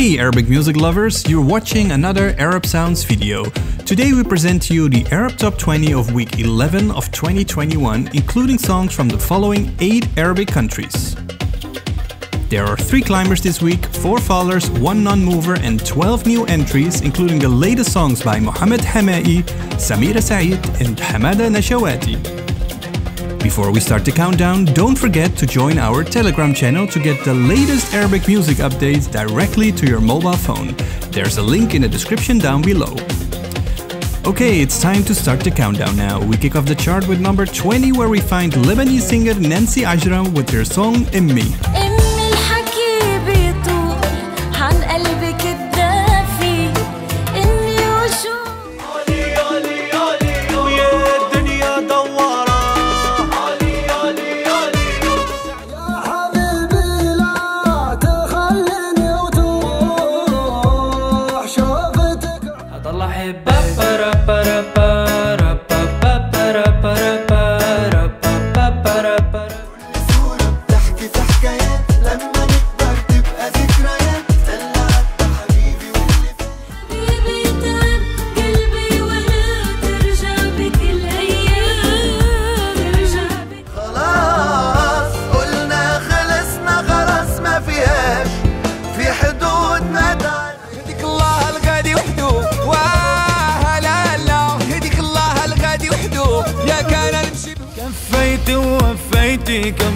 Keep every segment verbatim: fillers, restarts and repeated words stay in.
Hey Arabic music lovers, you're watching another Arab Sounds video. Today we present to you the Arab Top twenty of week eleven of twenty twenty-one, including songs from the following eight Arabic countries. There are three climbers this week, four fallers, one non-mover and twelve new entries, including the latest songs by Mohamed Hamaki, Samira Saeed and Hamada Nashawati. Before we start the countdown, don't forget to join our Telegram channel to get the latest Arabic music updates directly to your mobile phone. There's a link in the description down below. Okay, it's time to start the countdown now. We kick off the chart with number twenty, where we find Lebanese singer Nancy Ajram with their song Emme.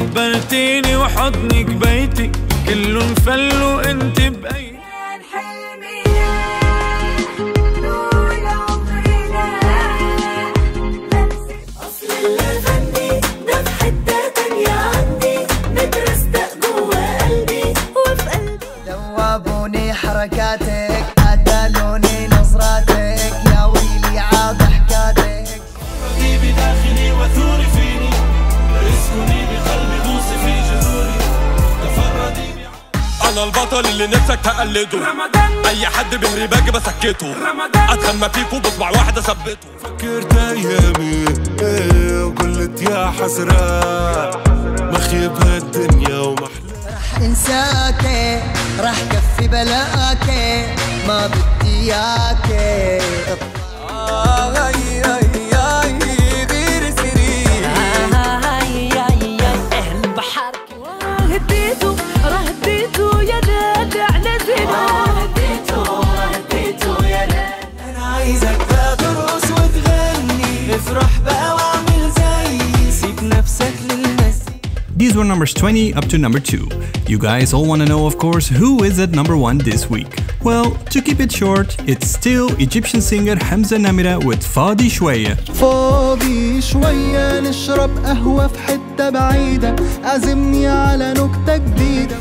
كبرتيني وحضنك بيتي كله انفل وانت بأيدي حلمي طول عمرنا اصل اللي غني ده في حتة تانية عندي مترستق جوا قلبي وفي قلبي دوبوني حركاتك قتلوني نظراتك يا ويلي عاد حكاتك دي بداخلي وثوري فيني أنا البطل اللي نفسك تقلده رمضان. أي حد بهري باجي بسكته أتخمى فيكوا بصبع واحد أثبته فكرت أيامي إيه وقلت يا حسرة مخيبها الدنيا ومحلها رح إنساكي رح كفي بلاكي ما بدي إياكي These were numbers twenty up to number two. You guys all wanna know, of course, who is at number one this week? Well, to keep it short, it's still Egyptian singer Hamza Namira with Fadi Shwaya. فاضي شوية نشرب قهوة في حتة بعيدة عزمني على نكتة جديدة.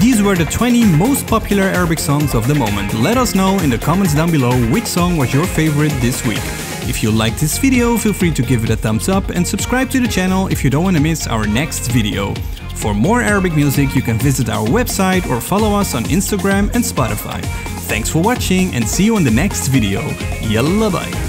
These were the twenty most popular Arabic songs of the moment. Let us know in the comments down below which song was your favorite this week. If you liked this video, feel free to give it a thumbs up and subscribe to the channel if you don't want to miss our next video. For more Arabic music, you can visit our website or follow us on Instagram and Spotify. Thanks for watching and see you in the next video. Yalla bye!